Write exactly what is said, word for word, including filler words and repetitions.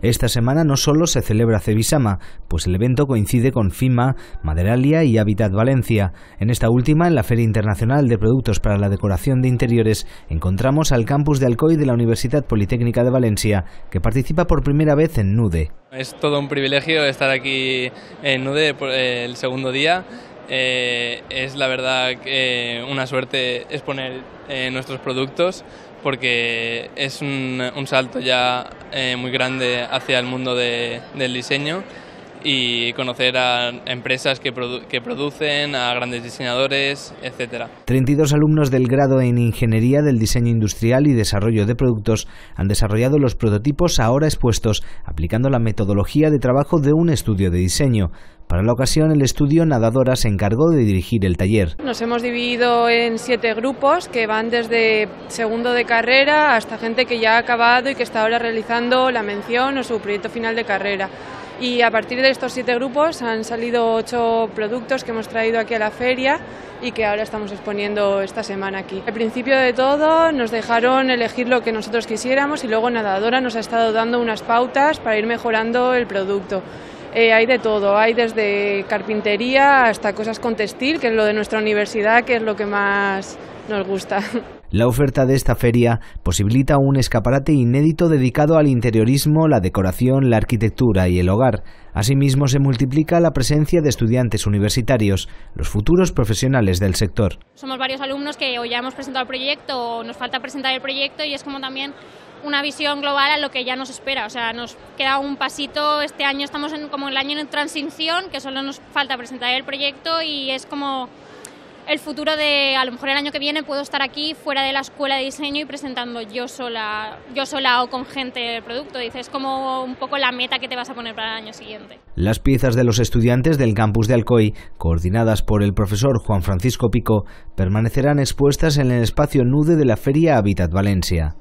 Esta semana no solo se celebra Cevisama, pues el evento coincide con FIMA, Maderalia y Hábitat Valencia. En esta última, en la Feria Internacional de Productos para la Decoración de Interiores, encontramos al Campus de Alcoy de la Universidad Politécnica de Valencia, que participa por primera vez en NUDE. Es todo un privilegio estar aquí en NUDE el segundo día. Eh, es la verdad eh, una suerte exponer eh, nuestros productos, porque es un, un salto ya eh, muy grande hacia el mundo de, del diseño, y conocer a empresas que, produ que producen, a grandes diseñadores, etcétera. treinta y dos alumnos del grado en Ingeniería del Diseño Industrial y Desarrollo de Productos han desarrollado los prototipos ahora expuestos, aplicando la metodología de trabajo de un estudio de diseño. Para la ocasión, el estudio Nadadora se encargó de dirigir el taller. Nos hemos dividido en siete grupos que van desde segundo de carrera hasta gente que ya ha acabado y que está ahora realizando la mención o su proyecto final de carrera. Y a partir de estos siete grupos han salido ocho productos que hemos traído aquí a la feria y que ahora estamos exponiendo esta semana aquí. Al principio de todo nos dejaron elegir lo que nosotros quisiéramos, y luego Nadadora nos ha estado dando unas pautas para ir mejorando el producto. Eh, hay de todo, hay desde carpintería hasta cosas con textil, que es lo de nuestra universidad, que es lo que más nos gusta. La oferta de esta feria posibilita un escaparate inédito dedicado al interiorismo, la decoración, la arquitectura y el hogar. Asimismo, se multiplica la presencia de estudiantes universitarios, los futuros profesionales del sector. Somos varios alumnos que o ya hemos presentado el proyecto o nos falta presentar el proyecto, y es como también una visión global a lo que ya nos espera. O sea, nos queda un pasito. Este año estamos en, como el año en transición, que solo nos falta presentar el proyecto, y es como el futuro de, a lo mejor el año que viene puedo estar aquí fuera de la escuela de diseño y presentando yo sola, yo sola o con gente el producto. Dices, como un poco la meta que te vas a poner para el año siguiente. Las piezas de los estudiantes del campus de Alcoy, coordinadas por el profesor Juan Francisco Picó, permanecerán expuestas en el espacio NUDE de la Feria Hábitat Valencia.